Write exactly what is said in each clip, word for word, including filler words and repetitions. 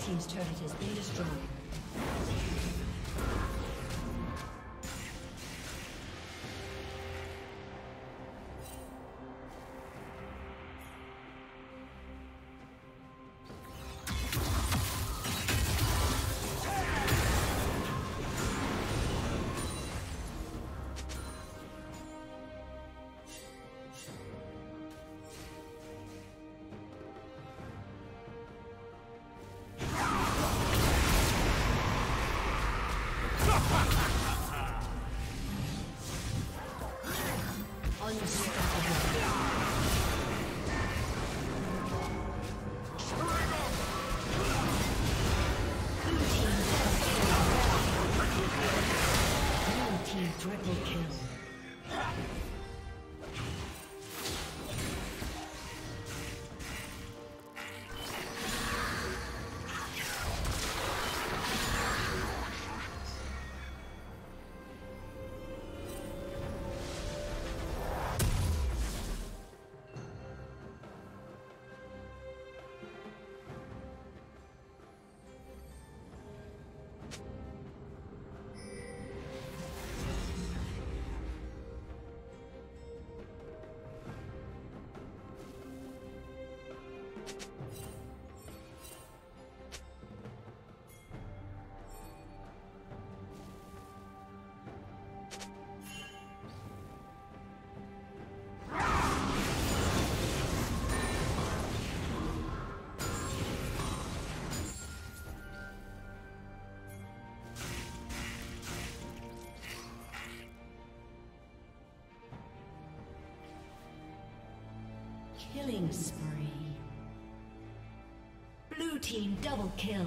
Team's turret has been destroyed. Killing spree. Blue team double kill.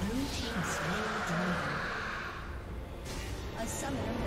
Blue team slain the dragon. A summoner